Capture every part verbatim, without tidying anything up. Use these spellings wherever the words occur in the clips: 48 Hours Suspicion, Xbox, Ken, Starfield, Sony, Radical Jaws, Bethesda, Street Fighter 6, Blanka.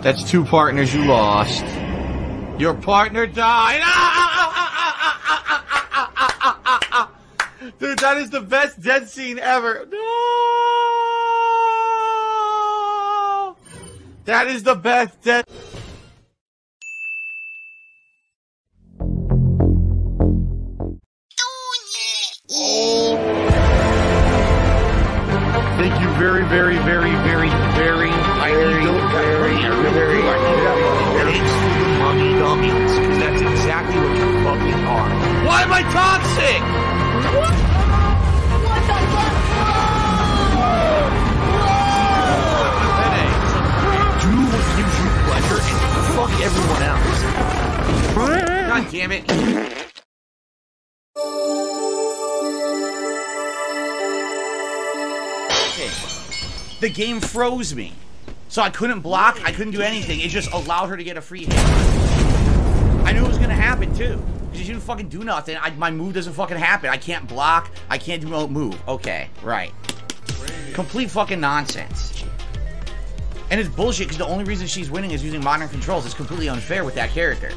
That's two partners you lost. Your partner died. Dude, that is the best dead scene ever. No! That is the best dead... Thank you very, very, very, very, very, I very, very, very, very, very, thanks for the mummy dummies, because that's exactly what you fucking are. Why am I toxic? What the fuck? Whoa! Do what gives you pleasure and fuck everyone else. God damn it. The game froze me. So I couldn't block, I couldn't do anything. It just allowed her to get a free hit. I knew it was gonna happen too. Because you didn't fucking do nothing. I, my move doesn't fucking happen. I can't block, I can't do no move. Okay, right. Complete fucking nonsense. And it's bullshit because the only reason she's winning is using modern controls. It's completely unfair with that character.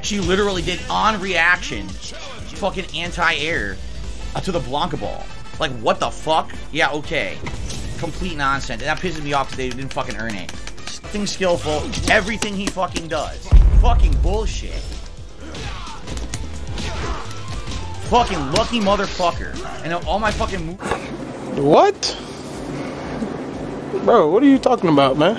She literally did on reaction fucking anti-air to the Blanka ball. Like, what the fuck? Yeah, okay. Complete nonsense. And that pisses me off because they didn't fucking earn it. Something skillful. Everything he fucking does. Fucking bullshit. Fucking lucky motherfucker. And all my fucking moves. What? Bro, what are you talking about, man?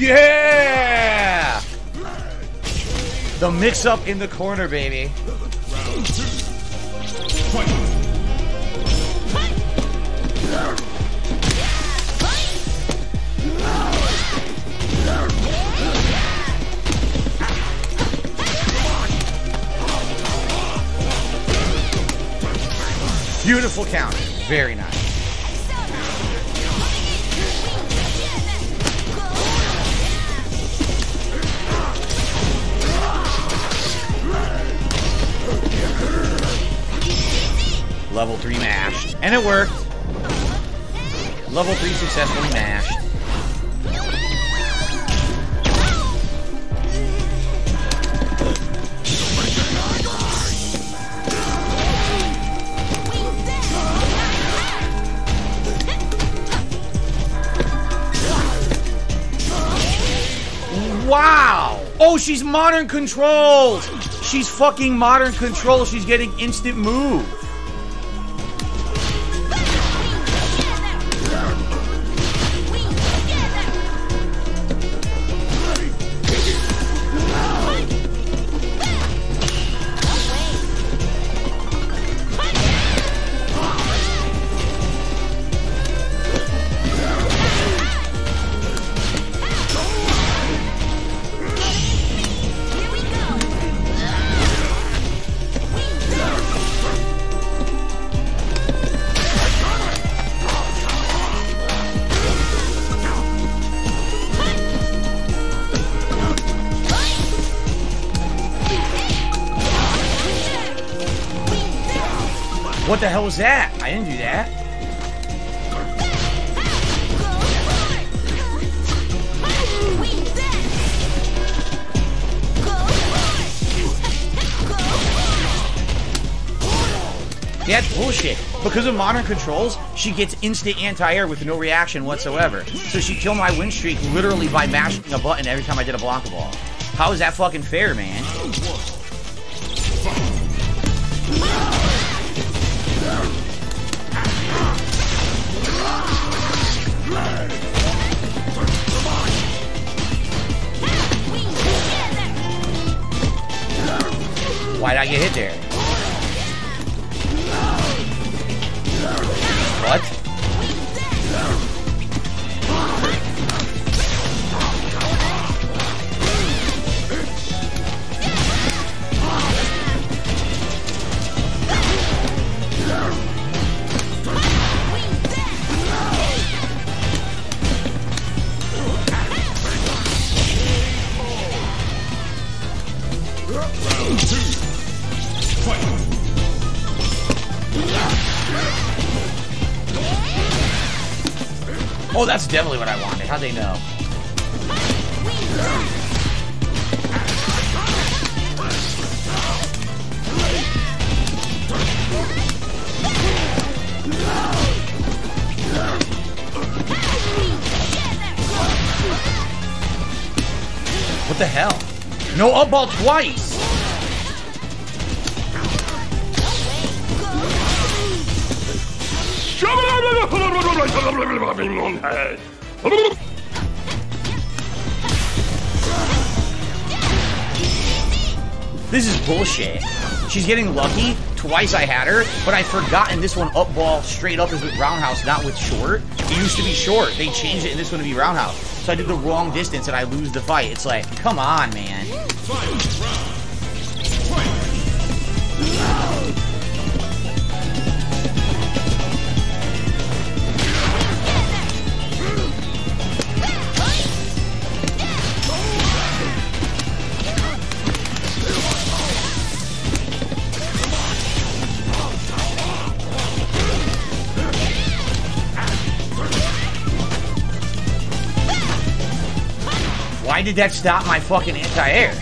Yeah! The mix-up in the corner, baby. Round two. Fight. Beautiful counter. Very nice. Level three mashed. And it worked. Level three successfully mashed. Wow! Oh, she's modern controls! She's fucking modern controls. She's getting instant move. What the hell was that? I didn't do that. That's bullshit. Because of modern controls, she gets instant anti-air with no reaction whatsoever. So she killed my win streak literally by mashing a button every time I did a block ball. How is that fucking fair, man? Why did I get hit there? What? Round two. Oh, that's definitely what I wanted. How'd they know? What the hell? No up ball twice! This is bullshit. She's getting lucky. Twice I had her, but I forgot in this one up ball straight up is with roundhouse, not with short. It used to be short. They changed it in this one to be roundhouse. So I did the wrong distance and I lose the fight. It's like, come on, man. Why did that stop my fucking anti-air?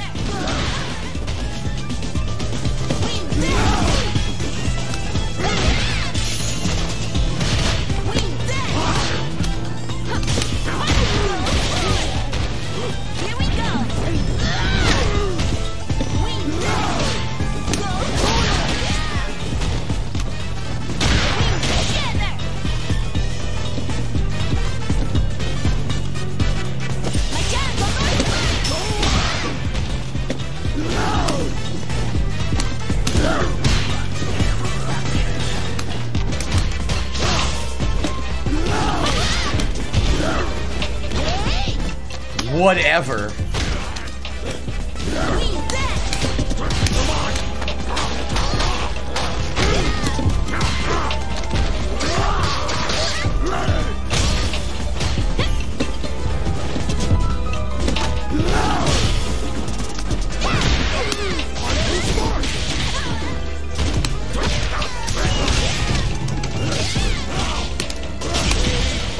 Whatever.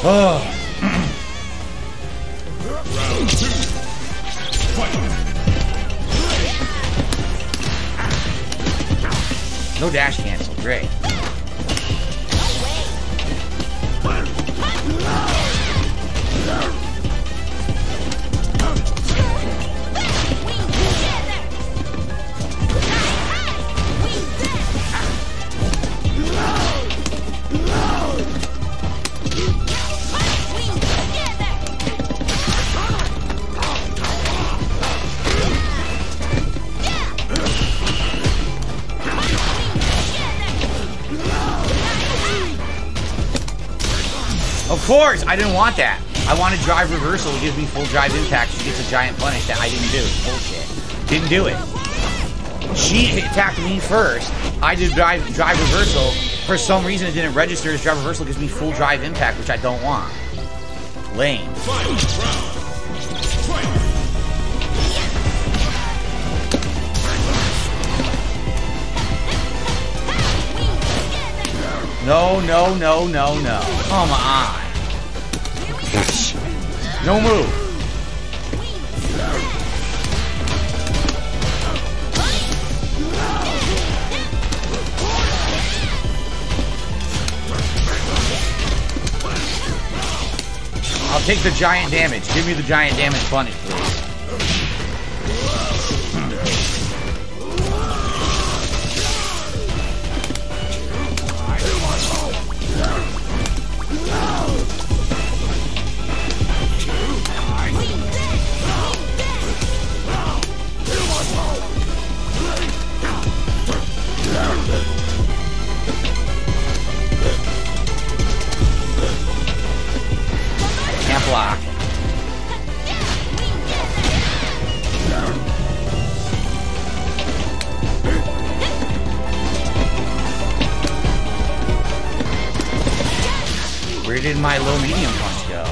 Oh. No dash cancel, great. No way. Of course, I didn't want that. I wanted drive reversal. It gives me full drive impact. She gets a giant punish that I didn't do. Bullshit. Didn't do it. She attacked me first. I did drive drive reversal. For some reason, it didn't register as drive reversal. It gives me full drive impact, which I don't want. Lame. No, no, no, no, no. Come on. No move. take the giant damage. Give me the giant damage punish, please. Block. Where did my low medium punch go?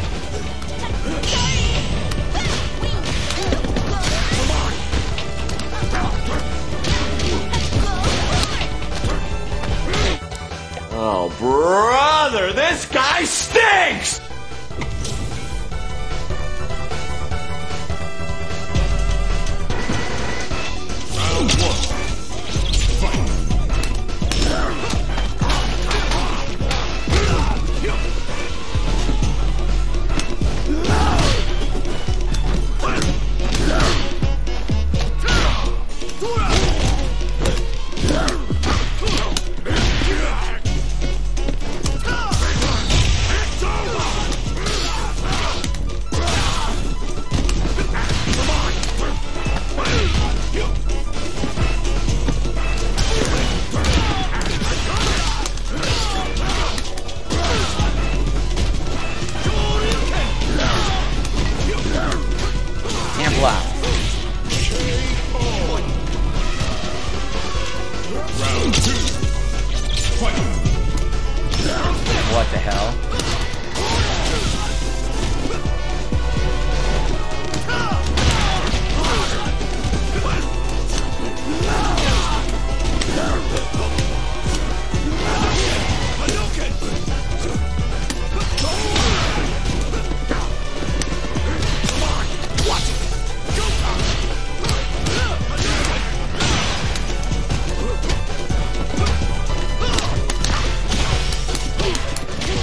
Oh, brother, this guy stinks!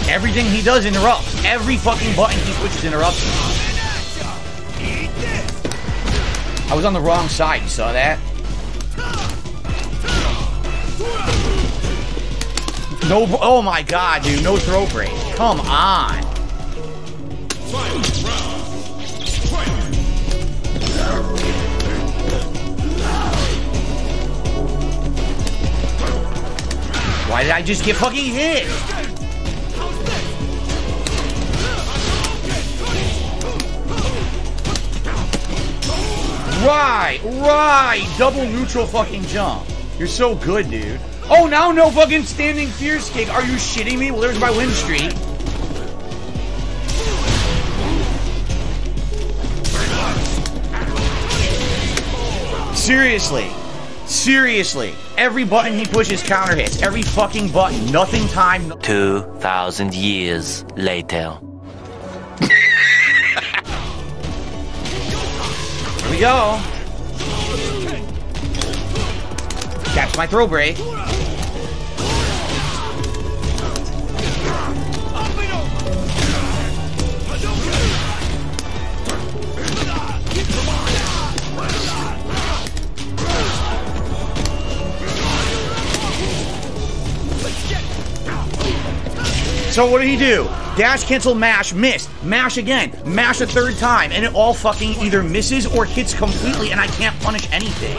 Everything he does interrupts. Every fucking button he pushes interrupts. I was on the wrong side, you saw that? No, oh my god, dude, no throw break. Come on. Why did I just get fucking hit? Right, right, double neutral fucking jump. You're so good, dude. Oh, now no fucking standing fierce kick. Are you shitting me? Well, there's my win streak. Seriously, seriously. Every button he pushes counter hits. Every fucking button, nothing time. No Two thousand years later. Here we go. That's my throw break. So what did he do? Dash, cancel, mash, missed, mash again, mash a third time, and it all fucking either misses or hits completely, and I can't punish anything.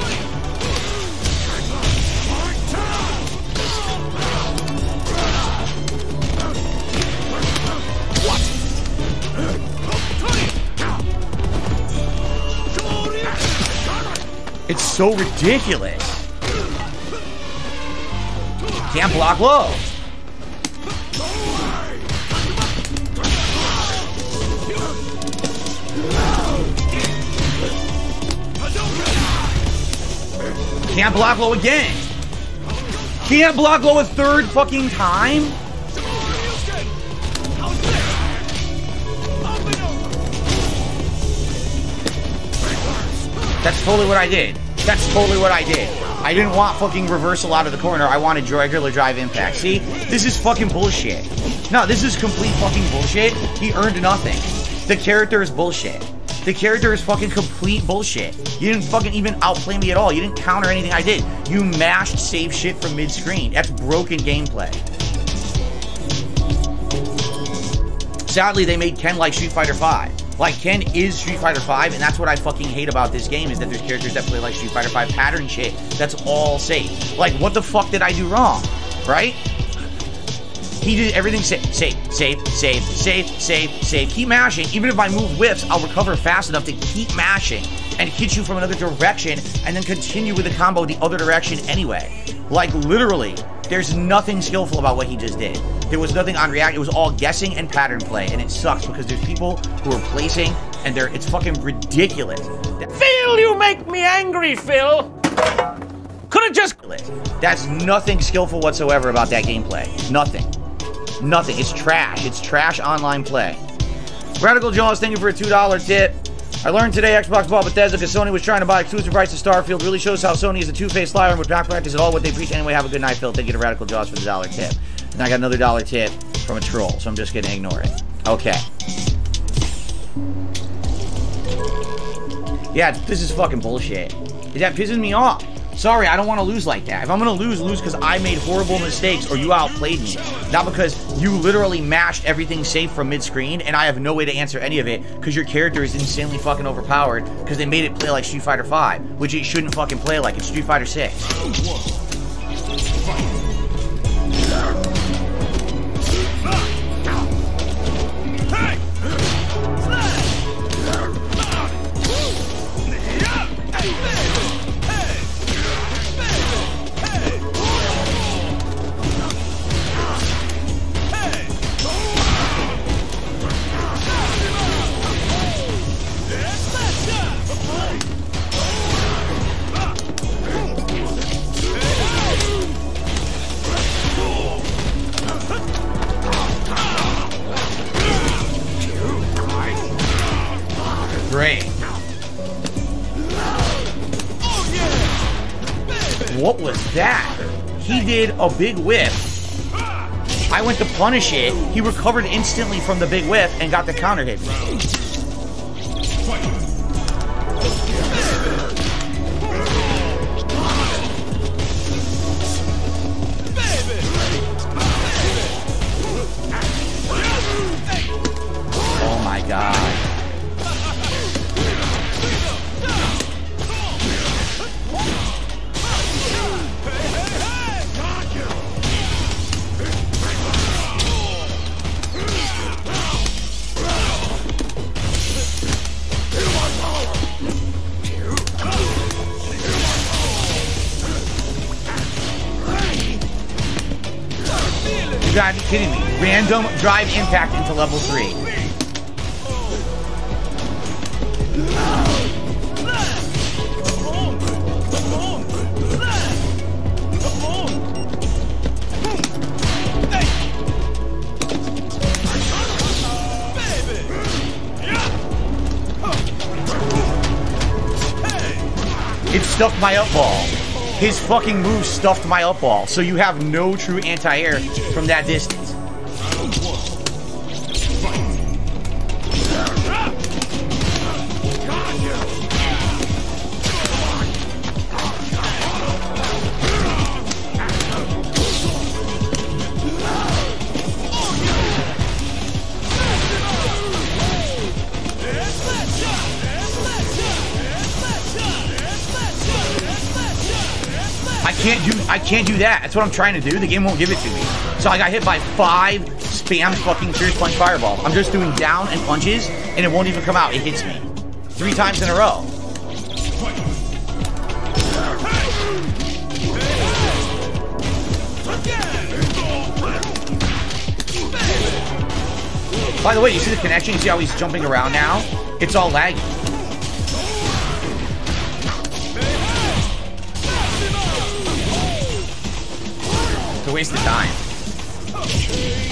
It's so ridiculous. Can't block low. Can't block low again. Can't block low a third fucking time. That's totally what I did. That's totally what I did. I didn't want fucking reversal out of the corner. I wanted regular drive impact. See? This is fucking bullshit. No, this is complete fucking bullshit. He earned nothing. The character is bullshit. The character is fucking complete bullshit. You didn't fucking even outplay me at all. You didn't counter anything I did. You mashed save shit from mid-screen. That's broken gameplay. Sadly, they made Ken like Street Fighter five. Like, Ken is Street Fighter five, and that's what I fucking hate about this game, is that there's characters that play like Street Fighter five pattern shit. That's all safe. Like, what the fuck did I do wrong? Right? He did everything safe, safe, safe, safe, safe, safe, safe. Keep mashing. Even if I move whips, I'll recover fast enough to keep mashing and hit you from another direction and then continue with the combo the other direction anyway. Like, literally, there's nothing skillful about what he just did. There was nothing on react. It was all guessing and pattern play, and it sucks because there's people who are placing, and they're it's fucking ridiculous. Phil, you make me angry, Phil. Could have just... That's nothing skillful whatsoever about that gameplay. Nothing. Nothing. It's trash. It's trash online play. Radical Jaws, thank you for a two dollar tip. I learned today Xbox bought Bethesda because Sony was trying to buy exclusive rights to Starfield. Really shows how Sony is a two-faced liar and would not practice at all what they preach. Anyway, have a good night, Phil. Thank you to Radical Jaws for the dollar tip. And I got another dollar tip from a troll, so I'm just going to ignore it. Okay. Yeah, this is fucking bullshit. That pisses me off. Sorry, I don't want to lose like that. If I'm going to lose, lose because I made horrible mistakes or you outplayed me. Not because you literally mashed everything safe from mid-screen and I have no way to answer any of it because your character is insanely fucking overpowered because they made it play like Street Fighter five, which it shouldn't fucking play like. It's Street Fighter six. Great. What was that? He did a big whip. I went to punish it. He recovered instantly from the big whip and got the counter hit. Oh my god. You gotta be kidding me. Random drive impact into level three. It stuffed my up ball. His fucking move stuffed my up ball, so you have no true anti-air from that distance. Can't do, I can't do that. That's what I'm trying to do. The game won't give it to me. So I got hit by five spam fucking Fierce Punch Fireball. I'm just doing down and punches, and it won't even come out. It hits me. Three times in a row. By the way, you see the connection? You see how he's jumping around now? It's all laggy. It's a waste of time.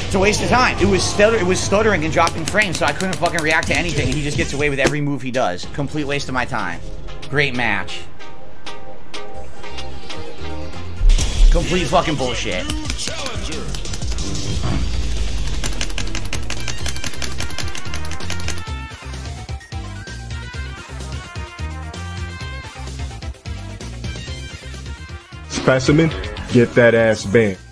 It's a waste of time. It was stutter it was stuttering and dropping frames, so I couldn't fucking react to anything. He just gets away with every move he does. Complete waste of my time. Great match. Complete fucking bullshit. specimen, get that ass banned.